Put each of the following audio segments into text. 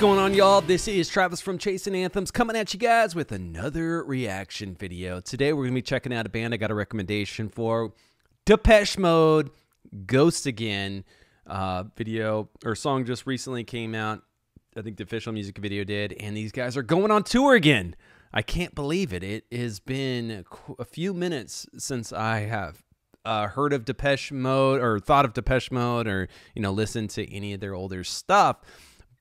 going on, y'all? This is Travis from Chasing Anthems coming at you guys with another reaction video. Today we're going to be checking out a band I got a recommendation for, Depeche Mode, Ghost Again video or song just recently came out. I think the official music video did, and these guys are going on tour again. I can't believe it. It has been a few minutes since I have heard of Depeche Mode or thought of Depeche Mode or, you know, listened to any of their older stuff.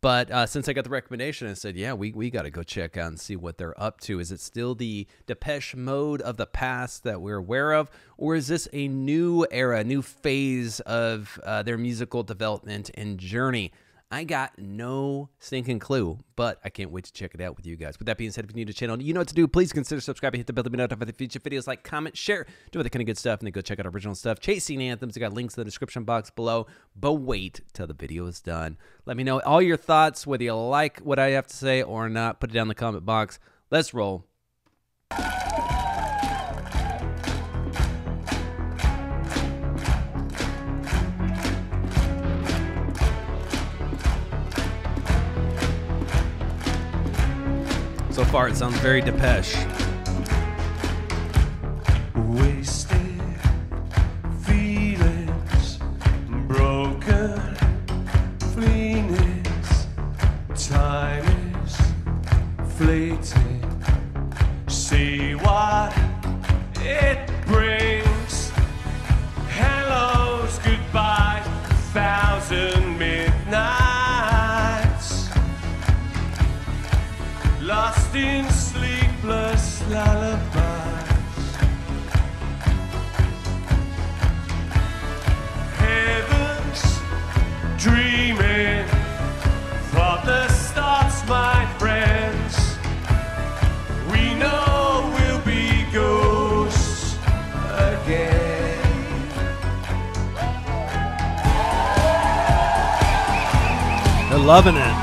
But since I got the recommendation, I said, yeah, we got to go check out and see what they're up to. Is it still the Depeche Mode of the past that we're aware of? Or is this a new era, a new phase of their musical development and journey? I got no stinking clue, but I can't wait to check it out with you guys. With that being said, if you're new to the channel, you know what to do. Please consider subscribing, hit the bell to be notified for the future videos, like, comment, share, do all that kind of good stuff, and then go check out our original stuff, Chasing Anthems. I got links in the description box below, but wait till the video is done. Let me know all your thoughts, whether you like what I have to say or not. Put it down in the comment box. Let's roll. So far, it sounds very Depeche. Wasted feelings, broken feelings, time is fleeting. See what it brings. Hellos, goodbyes, a thousand midnights. Lost in sleepless lullabies. Heaven's dreaming for the stars, my friends. We know we'll be ghosts again. They're loving it.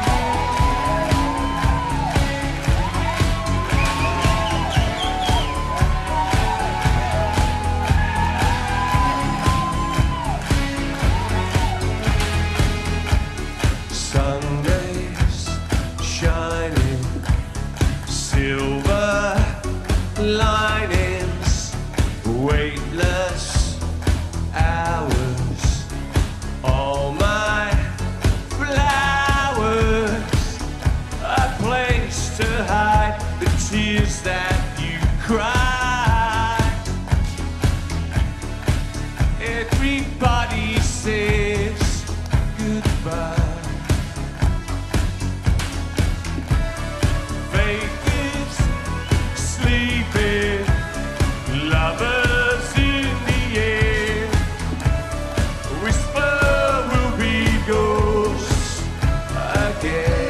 Tears that you cry. Everybody says goodbye. Fakers sleeping, lovers in the air. Whisper, we'll be ghosts again.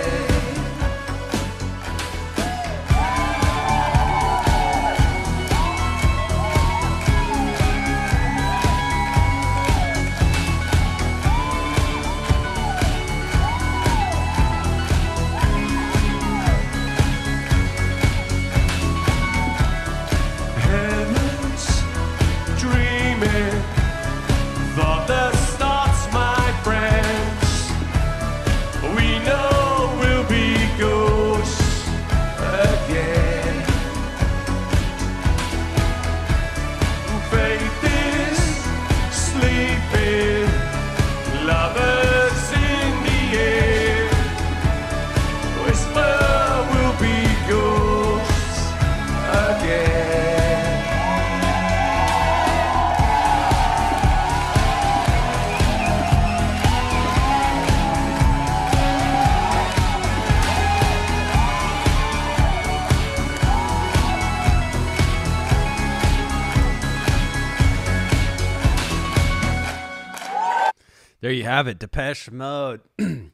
There you have it, Depeche Mode. I'm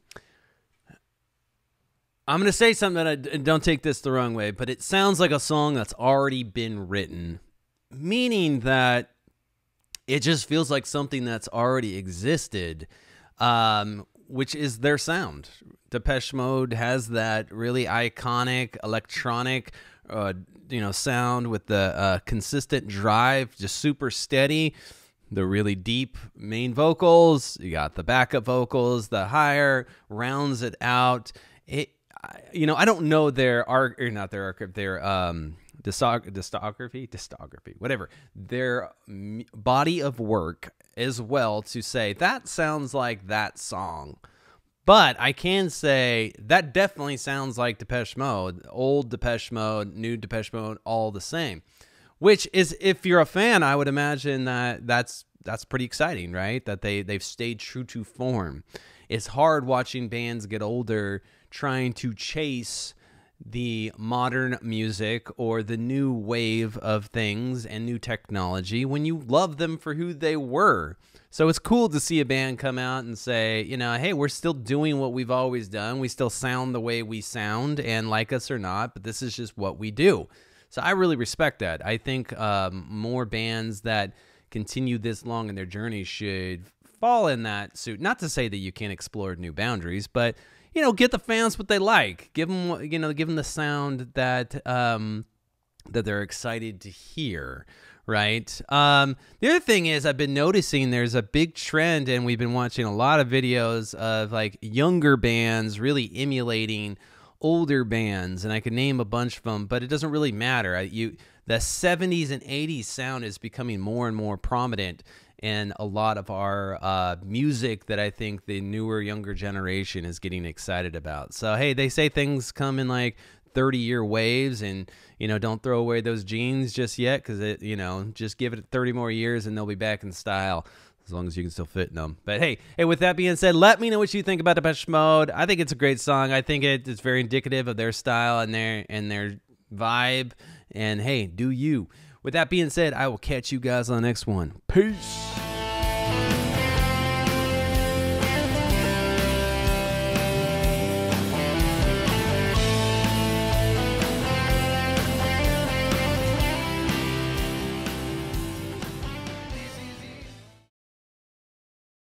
going to say something that don't take this the wrong way, but it sounds like a song that's already been written, meaning that it just feels like something that's already existed, which is their sound. Depeche Mode has that really iconic electronic sound with the consistent drive, just super steady. The really deep main vocals, you got the backup vocals, the higher rounds it out. It you know, I don't know their arc, or not their arc, their discography, whatever, their body of work as well, to say that sounds like that song. But I can say that definitely sounds like Depeche Mode, old Depeche Mode, new Depeche Mode, all the same. Which is, if you're a fan, I would imagine that that's pretty exciting, right? That they've stayed true to form. It's hard watching bands get older trying to chase the modern music or the new wave of things and new technology when you love them for who they were. So it's cool to see a band come out and say, you know, hey, we're still doing what we've always done. We still sound the way we sound, and like us or not, but this is just what we do. So I really respect that. I think more bands that continue this long in their journey should fall in that suit. Not to say that you can't explore new boundaries, but, you know, get the fans what they like. Give them, you know, give them the sound that that they're excited to hear, right? The other thing is, I've been noticing there's a big trend, and we've been watching a lot of videos of like younger bands really emulating older bands, and I could name a bunch of them, but it doesn't really matter. The 70s and 80s sound is becoming more and more prominent in a lot of our music that I think the newer, younger generation is getting excited about. So, hey, they say things come in like 30-year waves, and, you know, don't throw away those jeans just yet, because, you know, just give it 30 more years and they'll be back in style, as long as you can still fit in them. But hey, with that being said, let me know what you think about Depeche Mode. I think it's a great song. I think it's very indicative of their style and their vibe. And hey, do you. With that being said, I will catch you guys on the next one. Peace.